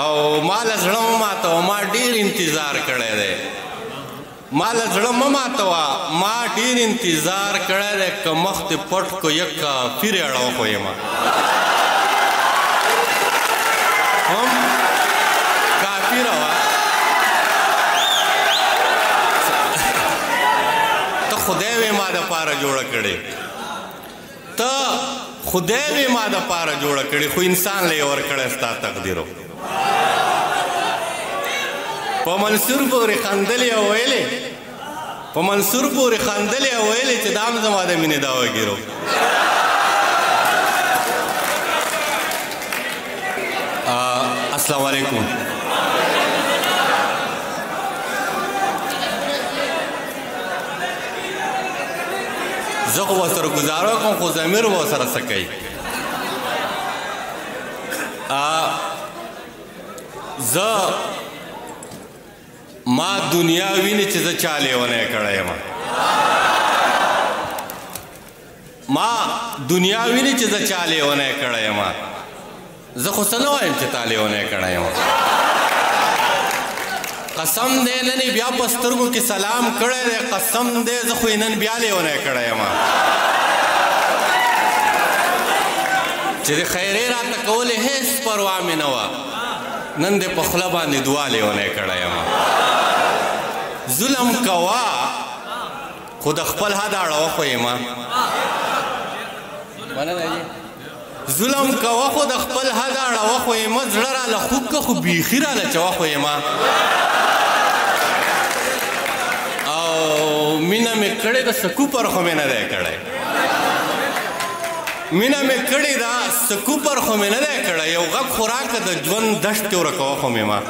और माल जड़ों मां तो मां डीर इंतजार करे रे माल जड़ों मां तो मां डीर इंतजार करे रे क मख्त पट को यक फिर अड़ो होए मां हम काफिर हुआ तो खुदे वे मां द पार जोड़ा करे तो खुदे वे मां द पार जोड़ा करे कोई इंसान ले और करे स्ता तकदीरो पमनसुरपुरी खंदलिया वेले पमनसुरपुरी खंदलिया वेले च दाम जमादे मिने दावा गिरो अस्सलाम वालेकुम जखो वसर गुजारो को खुजमीर वसर सकई ज मां दुनिया विने चीज चाले वने कड़े मां मां दुनिया विने चीज चाले वने कड़े मां जखो सनो एम चाले वने कड़े मां कसम दे ननी बिया पस्तरगु की सलाम कड़े रे कसम दे जखो इनन बियाले वने कड़े मां जे खैरे रात कोले है इस परवा में नवा नंदे पखला बांधे दुआ ले होने कड़ाया मां जुलम कवा खुद खपल हाथ आड़ा हो ये मां जुलम कवा खुद खपल हाथ आड़ा हो ये मां जड़ा ला खुद का खुबी खिरा ला चवा हो ये मां और मीना में कड़े का सकूपर हो में न दे कड़े मीना में कड़ी दा सकूपर खो में न दे कड़ा ये उगा खुराक द जवन दस्त त्योर कवा खो में माँ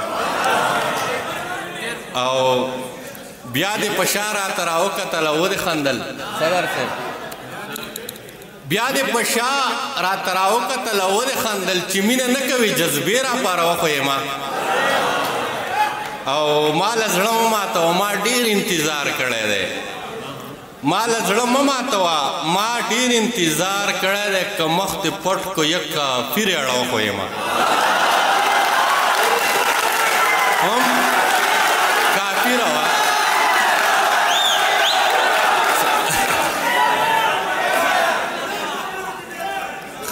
आओ ब्यादे पशारा तराओ का तला वो दे खंडल सगर से ब्यादे पशारा तराओ का तला वो दे खंडल चिमीना न कभी जज्बेरा पारा खो ये माँ आओ माल जड़ों माँ तो माँ डीर इंतजार करे दे माल जड़ों मां तो मां डीर इंतजार करे रे क मख्त पट को यक फिर अड़ो होए मां हम काफिर हुआ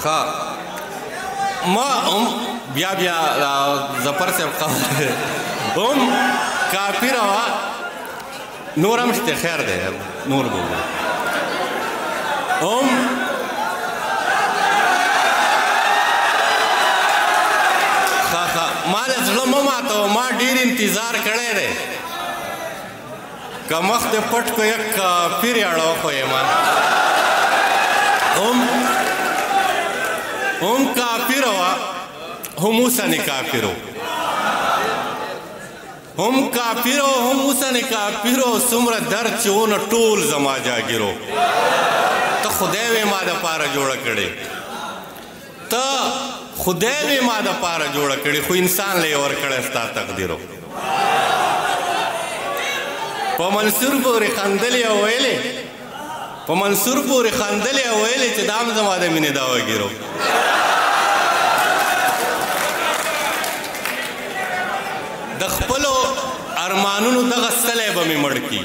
खा मां हम बिया बिया जफर से हम काफिर हुआ नूर हम से खैर दे नूर बोल ओम खा खा माल जलम मां तो मां डीर इंतजार करे रे क मख्त पट को एक फिर अड़ो होए मां ओम ओम काफिर हुआ हम उसा ने काफिर हो हम काफिरो हम उसने काफिरो सुम्र दर्द चोन टोल जमा जागिरो तो खुदे वे मादा पारा जोड़ा कड़े तो खुदे वे मादा पारा जोड़ा कड़े कोई इंसान ले और कड़े स्ता तकदीरो पमनसुरपुरी खंदलिया वेले च दाम जमा दे मिने दावा गिरो दखपलो अरमानुनु दगसले बमे मड़की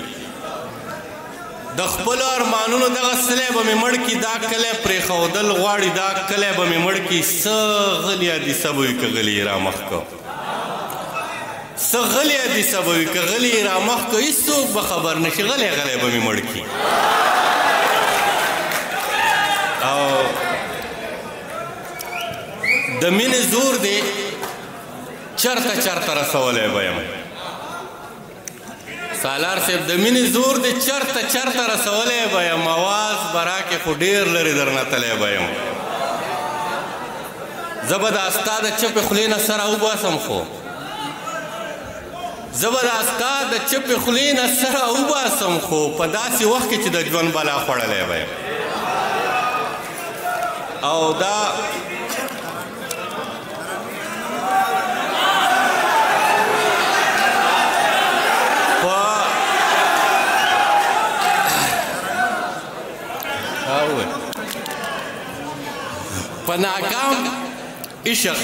दखपलो अरमानुनु दगसले बमे मड़की दा कले प्रेखौदल वाड़ी दा कले बमे मड़की सगलिया दी सबई कगली रामख को सगलिया दी सबई कगली रामख को इसो बखबर नशगले गले बमे मड़की आओ दमिन जोर दे चरता चरता रसोले बयम सालार से दमिनी जोर दे चरता चरता रसोले बयम आवाज बरा के खुदेर लरी दरना तले बयम जबरदस्ता द चप खुलेना सराउ बसम खो जबरदस्ता द चप खुलेना सराउ बसम खो पदासी वक्त के द जवन बला पड़ले बयम औदा पनाकाम इश्क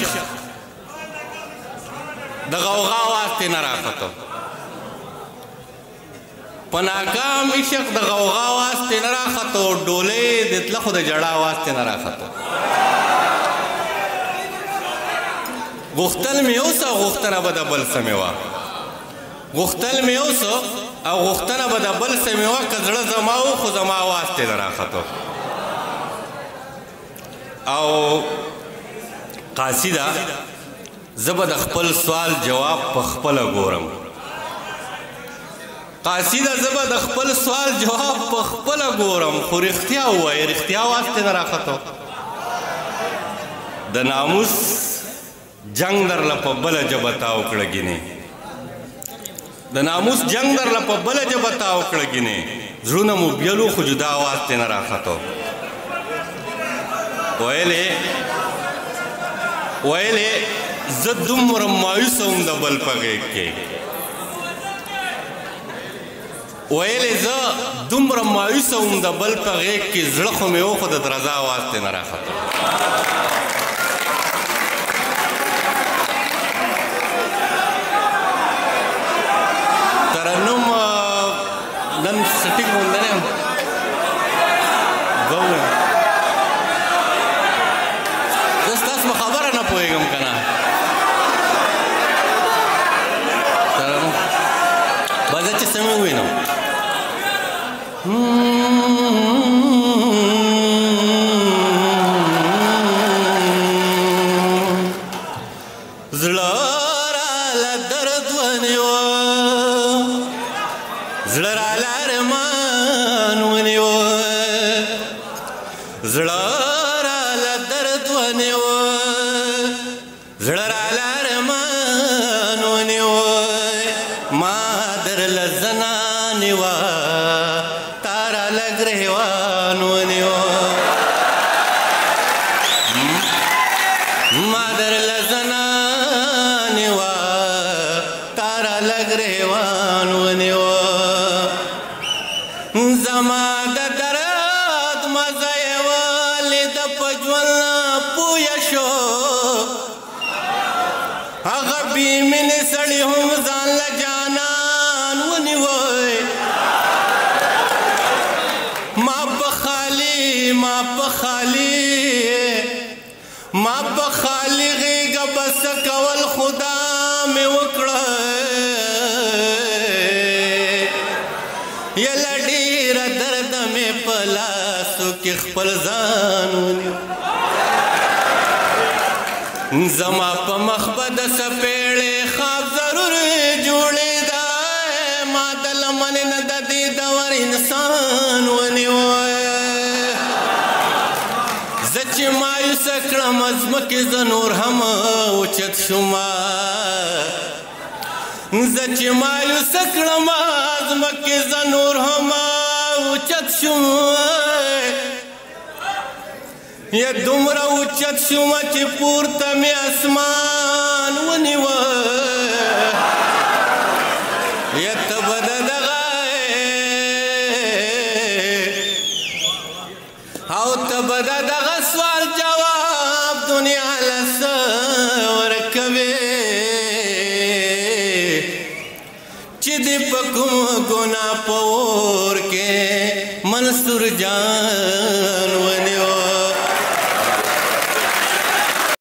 د غوغا واسطه نه راخته پناکام عشق د غوغا واسطه نه راخته ډوله د تلخو د جړا واسطه نه راخته غختل مې اوسه غختنه به د بل سموا غختل مې اوسه او غختنه به د بل سموا کزړه زماو خو زما واسطه نه راخته او قاصدا زبد خپل سوال جواب په خپل ګورم قاصده زبد خپل سوال جواب په خپل ګورم خو رښتیا وای رښتیا واسطه نه راخته د ناموس جنگ در لپه بل جبتاو کړګینه د ناموس جنگ در لپه بل جبتاو کړګینه زړونه مو بیلو خو جدا واسطه نه راخته ویلې زدومره مایوس هم د بل په غېږ کې ویلې زه دومره مایوس هم د بل په غېږ کې زړه خو مې وخو د درزا واسطې نه راخته ترنم نن سټیک موندنه ګوره زما په مخ بد سپېړې خواب ضرور جوړې دا ما د لمن نه د دې دور انسان ونیوه زه چې مایوسه کړم ځمکې زه نور هم اوچت شومه زه چې مایوسه کړم ځمکې زه نور هم اوچت شومه ये दुमरा उचत सुमच पूर्त में आसमान वनिवा ये तबद दगाए आओ तबद दगा सवाल जवाब दुनिया लसवर कवे चिदी पकुम गुना पोर के मंसूर जान